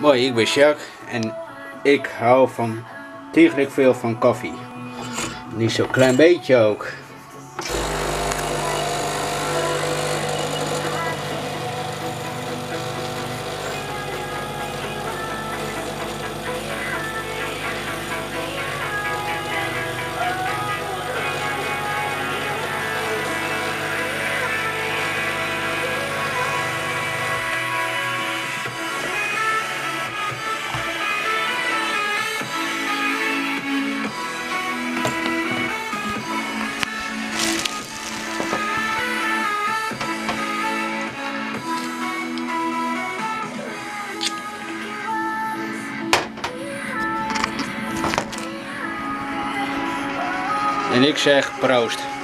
Mooi, ik ben Jacques en ik hou van tegelijk veel van koffie. Niet zo'n klein beetje ook. En ik zeg proost.